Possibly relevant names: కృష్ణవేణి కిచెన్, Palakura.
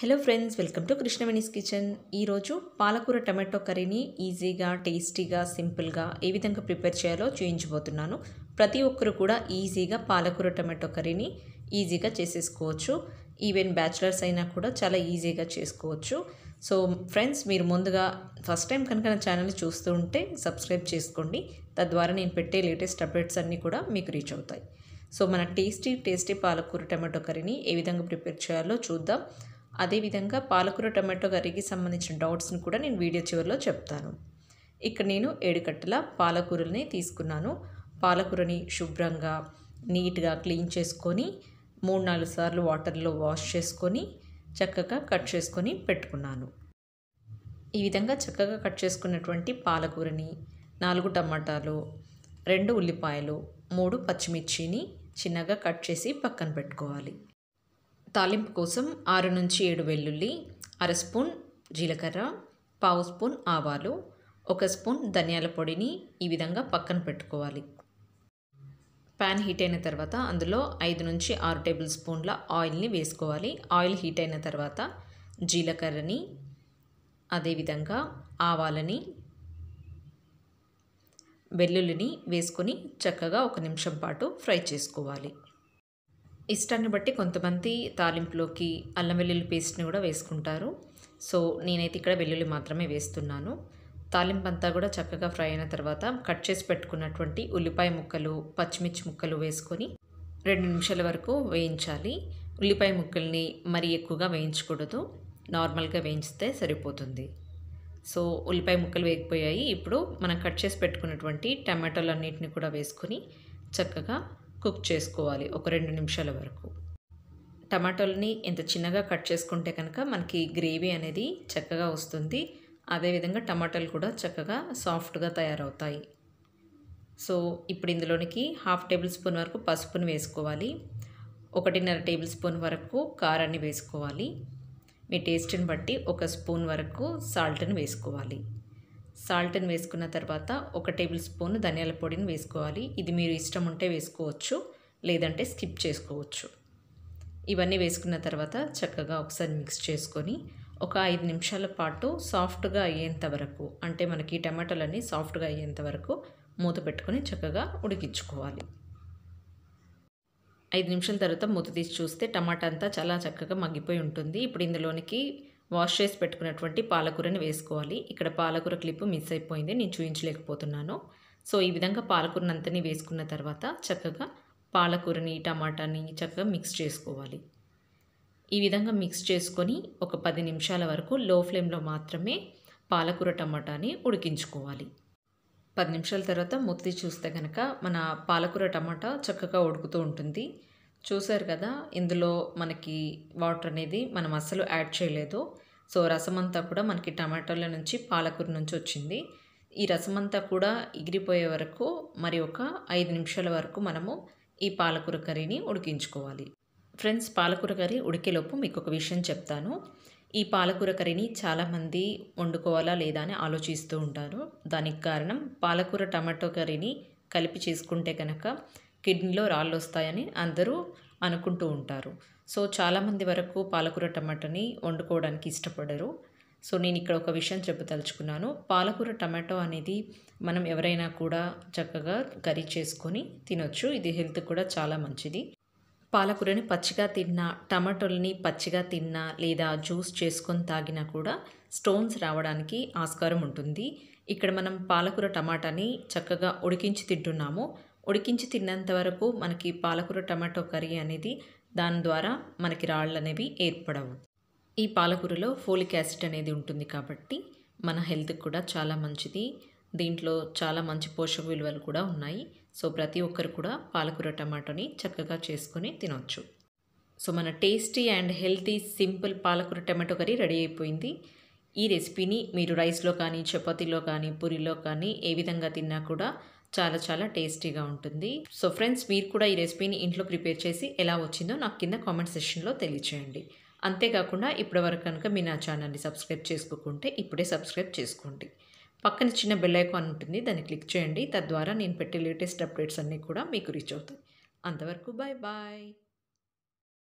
Hello friends, welcome to Krishnaveni kitchen. ई रोजु पालकूर टमाटो करीनी ईजीगा टेस्टीगा सिंपलगा ए विधंगा प्रिपेर चेयालो चूपिंचबोतुन्नानु। प्रति ओक्करु कूडा ईजीगा पालकूर टमाटो करीनी ईजीगा चेसुकोवच्चु। ఈవెన్ బ్యాచిలర్స్ అయినా కూడా చాలా ఈజీగా చేసుకోవచ్చు। సో ఫ్రెండ్స్, మీరు ముందుగా ఫస్ట్ టైం కనుక నా ఛానల్ చూస్తూ ఉంటే సబ్స్క్రైబ్ చేసుకోండి, తద్వారా నేను పెట్టే లేటెస్ట్ అప్డేట్స్ అన్నీ కూడా మీకు రీచ్ అవుతాయి। సో మన టేస్టీ టేస్టీ పాలకూర టమాటో కర్రీని ఏ విధంగా ప్రిపేర్ చేయాలో చూద్దాం। అదే విధంగా పాలకూర టమాటో కర్రీకి సంబంధించిన డౌట్స్ని కూడా నేను వీడియో చివరిలో చెప్తాను। ఇక్కడ నేను 7 కట్టల పాలకూరని తీసుకున్నాను। పాలకూరని శుభ్రంగా నీట్గా క్లీన్ చేసుకొని 3-4 సార్లు వాటర్ లో వాష్ చేసుకొని చక్కగా కట్ చేసుకొని పెట్టుకున్నాను। ఈ విధంగా చక్కగా కట్ చేసుకున్నటువంటి పాలకూరని 4 టమాటాలు, 2 ఉల్లిపాయలు, 3 పచ్చిమిర్చిని చిన్నగా కట్ చేసి పక్కన పెట్టుకోవాలి। తాలింపు కోసం 6 నుంచి 7 వెల్లుల్లి, 1/2 స్పూన్ జీలకర్ర, 1/4 స్పూన్ ఆవాలు, 1 స్పూన్ ధనియాల పొడిని ఈ విధంగా పక్కన పెట్టుకోవాలి। पैन हीट అయిన తర్వాత అందులో 5 నుంచి 6 టేబుల్ స్పూన్ల ఆయిల్ ని వేసుకోవాలి। ఆయిల్ హీట్ అయిన తర్వాత జీలకర్రని, అదే విధంగా ఆవాలని, వెల్లుల్లిని వేసుకొని చక్కగా 1 నిమిషం పాటు ఫ్రై చేసుకోవాలి। ఇష్టాన్ని బట్టి కొంతమంది తాలింపులోకి అల్లం వెల్లుల్లి పేస్ట్ ని కూడా వేసుకుంటారు। సో నేనైతే ఇక్కడ వెల్లుల్లి మాత్రమే వేస్తున్నాను। తాలింపంతా కూడా చక్కగా ఫ్రై అయిన తర్వాత కట్ చేసి పెట్టుకున్నటువంటి ఉల్లిపాయ ముక్కలు, పచ్చిమిర్చి ముక్కలు వేసుకొని 2 నిమిషాల వరకు వేయించాలి। ఉల్లిపాయ ముక్కల్ని మరీ ఎక్కువగా వేయించకూడదు, నార్మల్గా వేయించితే సరిపోతుంది। సో ఉల్లిపాయ ముక్కలు వేగిపోయాయి। ఇప్పుడు మనం కట్ చేసి పెట్టుకున్నటువంటి టమాటాలు అన్నిటిని కూడా వేసుకొని చక్కగా కుక్ చేసుకోవాలి ఒక 2 నిమిషాల వరకు। టమాటాలని ఎంత చిన్నగా కట్ చేసుకుంటే కనుక మనకి గ్రేవీ అనేది చక్కగా వస్తుంది। అదే విధంగా టమాటాలు కూడా చక్కగా సాఫ్ట్‌గా తయారవుతాయి। సో ఇప్పుడు ఇందులోనికి 1/2 టేబుల్ స్పూన్ వరకు పసుపుని వేసుకోవాలి, 1.5 టేబుల్ స్పూన్ వరకు కారాన్ని వేసుకోవాలి, మీ టేస్ట్‌ని బట్టి 1 స్పూన్ వరకు సాల్ట్‌ని వేసుకోవాలి। సాల్ట్‌ని వేసుకున్న తర్వాత 1 టేబుల్ స్పూన్ ధనియాల పొడిని వేసుకోవాలి। ఇది మీరు ఇష్టం ఉంటే వేసుకోవచ్చు, లేదంటే స్కిప్ చేసుకోవచ్చు। ఇవన్నీ వేసుకున్న తర్వాత చక్కగా ఒకసారి మిక్స్ చేసుకొని ఒక 5 నిమిషాల పాటు సాఫ్ట్‌గా అయ్యేంత వరకు, అంటే మనకి టమాటాలన్నీ సాఫ్ట్‌గా అయ్యేంత వరకు మూత పెట్టుకొని చక్కగా ఉడికించుకోవాలి। 5 నిమిషాల తర్వాత మూత తీసి చూస్తే టమాటా అంతా చాలా చక్కగా మగ్గిపోయి ఉంటుంది। ఇప్పుడు ఇందులోనికి వాష్ చేసి పెట్టుకున్నటువంటి పాలకూరని వేసుకోవాలి। ఇక్కడ పాలకూర క్లిప్ మిస్ అయిపోయింది, నేను చూపించలేకపోతున్నాను। సో ఈ విధంగా పాలకూరనంతని వేసుకున్న తర్వాత చక్కగా పాలకూరని టమాటాని చక్కగా మిక్స్ చేసుకోవాలి। ఈ విధంగా మిక్స్ చేసుకొని ఒక 10 నిమిషాల వరకు లో ఫ్లేమ్లో మాత్రమే పాలకూర టమాటాని ఉడికించుకోవాలి। 10 నిమిషాల తర్వాత మూత తీసి చూస్తే కనుక మన పాలకూర టమాటా చక్కగా ఉడుకుతూ ఉంటుంది। చూశారు కదా, ఇందులో మనకి వాటర్ అనేది మనం అసలు యాడ్ చేయలేదు। సో రసం అంతా కూడా మనకి టమాటాల నుంచి పాలకూర నుంచి వచ్చింది। ఈ రసం అంతా కూడా ఎగిరిపోయే వరకు మరి ఒక 5 నిమిషాల వరకు మనము ఈ పాలకూర కర్రీని ఉడికించుకోవాలి। ఫ్రెండ్స్, పాలకూర కర్రీ ఉడికేలోపు మీకు ఒక విషయం చెప్తాను। ఈ పాలకూర కర్రీని చాలామంది వండుకోవాలా లేదా అని ఆలోచిస్తూ ఉంటారు। దానికి కారణం, పాలకూర టమాటో కర్రీని కలిపి చేసుకుంటే కనుక కిడ్నీలో రాళ్ళు వస్తాయని అందరూ అనుకుంటూ ఉంటారు। సో చాలామంది వరకు పాలకూర టమాటోని వండుకోవడానికి ఇష్టపడరు। సో నేను ఇక్కడ ఒక విషయం చెప్పదలుచుకున్నాను, పాలకూర టమాటో అనేది మనం ఎవరైనా కూడా చక్కగా కర్రీ చేసుకొని తినొచ్చు। ఇది హెల్త్ కూడా చాలా మంచిది। పాలకూరని పచ్చిగా తిన్నా, టమాటోల్ని పచ్చిగా తిన్నా, లేదా జ్యూస్ చేసుకొని తాగినా కూడా స్టోన్స్ రావడానికి ఆస్కారం ఉంటుంది। ఇక్కడ మనం పాలకూర టమాటాని చక్కగా ఉడికించి తింటున్నాము। ఉడికించి తిన్నంత వరకు మనకి పాలకూర టమాటో కర్రీ అనేది, దాని ద్వారా మనకి రాళ్ళు అనేవి ఏర్పడవు। ఈ పాలకూరలో ఫోలిక్ యాసిడ్ అనేది ఉంటుంది కాబట్టి మన హెల్త్కి కూడా చాలా మంచిది। దీంట్లో చాలా మంచి పోషక విలువలు కూడా ఉన్నాయి। సో ప్రతి ఒక్కరు కూడా పాలకూర టమాటోని చక్కగా చేసుకొని తినొచ్చు। సో మన టేస్టీ అండ్ హెల్తీ సింపుల్ పాలకూర టమాటో కర్రీ రెడీ అయిపోయింది। ఈ రెసిపీని మీరు రైస్లో కానీ, చపాతీలో కానీ, పూరీలో కానీ ఏ విధంగా తిన్నా కూడా చాలా చాలా టేస్టీగా ఉంటుంది। సో ఫ్రెండ్స్, మీరు కూడా ఈ రెసిపీని ఇంట్లో ప్రిపేర్ చేసి ఎలా వచ్చిందో నాకు కింద కామెంట్ సెక్షన్లో తెలియచేయండి। అంతేకాకుండా ఇప్పటివరకు కనుక మీరు నా ఛానల్ని సబ్స్క్రైబ్ చేసుకోకుంటే ఇప్పుడే సబ్స్క్రైబ్ చేసుకోండి। పక్కన చిన్న బెల్ ఐకాన్ ఉంటుంది, దాన్ని క్లిక్ చేయండి, తద్వారా నేను పెట్టే లేటెస్ట్ అప్డేట్స్ అన్నీ కూడా మీకు రీచ్ అవుతాయి। అంతవరకు బాయ్ బాయ్।